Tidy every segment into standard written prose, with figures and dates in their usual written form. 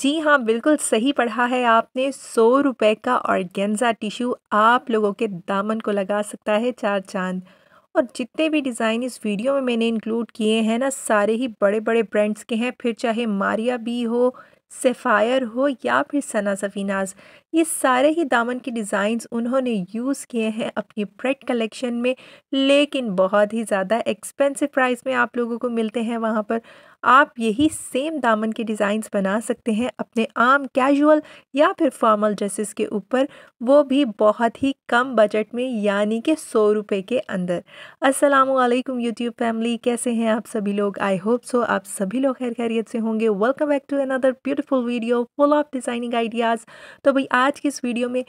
जी हाँ, बिल्कुल सही पढ़ा है आपने। 100 रुपए का ऑर्गेन्जा टिश्यू आप लोगों के दामन को लगा सकता है चार चांद। और जितने भी डिज़ाइन इस वीडियो में मैंने इंक्लूड किए हैं ना, सारे ही बड़े बड़े ब्रांड्स के हैं, फिर चाहे मारिया बी हो, सैफायर हो या फिर सना सफीनाज, ये सारे ही दामन के डिज़ाइंस उन्होंने यूज़ किए हैं अपनी प्रेट कलेक्शन में, लेकिन बहुत ही ज़्यादा एक्सपेंसिव प्राइस में आप लोगों को मिलते हैं वहाँ पर। आप यही सेम दामन के डिज़ाइंस बना सकते हैं अपने आम कैजुअल या फिर फॉर्मल ड्रेसेस के ऊपर, वो भी बहुत ही कम बजट में, यानी कि 100 रुपये के अंदर। अस्सलाम वालेकुम यूट्यूब फैमिली, कैसे हैं आप सभी लोग? आई होप सो आप सभी लोग खैर खैरियत से होंगे। Welcome back to another beautiful video full of designing ideas. तो भाई आज की इस वीडियो में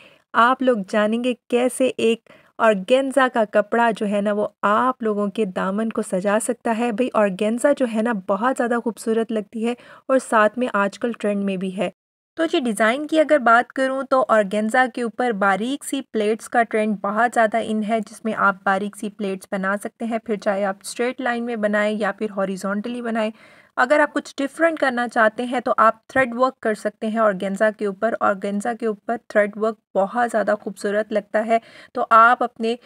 आप लोग जानेंगे कैसे एक ऑर्गेन्जा का कपड़ा जो है ना वो आप लोगों के दामन को सजा सकता है। भाई ऑर्गेन्जा जो है ना बहुत ज़्यादा खूबसूरत लगती है और साथ में आजकल ट्रेंड में भी है। तो जी डिज़ाइन की अगर बात करूं तो ऑर्गेन्जा के ऊपर बारीक सी प्लेट्स का ट्रेंड बहुत ज़्यादा इन है, जिसमें आप बारीक सी प्लेट्स बना सकते हैं, फिर चाहे आप स्ट्रेट लाइन में बनाएं या फिर हॉरिजॉन्टली बनाएं। अगर आप कुछ डिफरेंट करना चाहते हैं तो आप थ्रेड वर्क कर सकते हैं ऑर्गेन्जा के ऊपर। ऑर्गेन्जा के ऊपर थ्रेड वर्क बहुत ज़्यादा खूबसूरत लगता है, तो आप अपने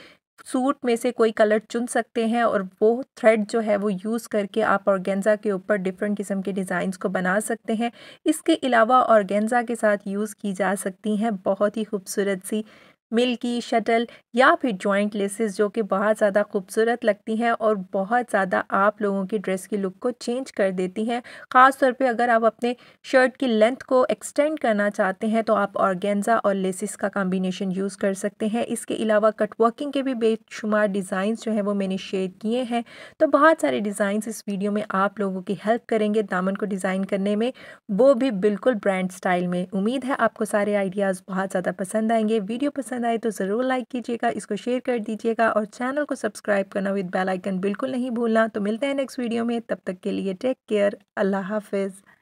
सूट में से कोई कलर चुन सकते हैं और वो थ्रेड जो है वो यूज़ करके आप ऑर्गेन्जा के ऊपर डिफरेंट किस्म के डिज़ाइंस को बना सकते हैं। इसके अलावा ऑर्गेन्जा के साथ यूज़ की जा सकती हैं बहुत ही खूबसूरत सी मिल्की, शटल या फिर जॉइंट लेसेस, जो कि बहुत ज़्यादा खूबसूरत लगती हैं और बहुत ज़्यादा आप लोगों की ड्रेस की लुक को चेंज कर देती हैं। ख़ास तौर पे अगर आप अपने शर्ट की लेंथ को एक्सटेंड करना चाहते हैं तो आप ऑर्गेन्जा और लेसेस का कॉम्बिनेशन यूज़ कर सकते हैं। इसके अलावा कटवर्किंग के भी बेशुमार डिज़ाइंस जो हैं वो मैंने शेयर किए हैं, तो बहुत सारे डिज़ाइंस इस वीडियो में आप लोगों की हेल्प करेंगे दामन को डिज़ाइन करने में, वो भी बिल्कुल ब्रांड स्टाइल में। उम्मीद है आपको सारे आइडियाज़ बहुत ज़्यादा पसंद आएंगे। वीडियो पसंद आए तो ज़रूर लाइक कीजिएगा, इसको शेयर कर दीजिएगा और चैनल को सब्सक्राइब करना विद बेल आइकन बिल्कुल नहीं भूलना। तो मिलते हैं नेक्स्ट वीडियो में, तब तक के लिए टेक केयर, अल्लाह हाफिज़।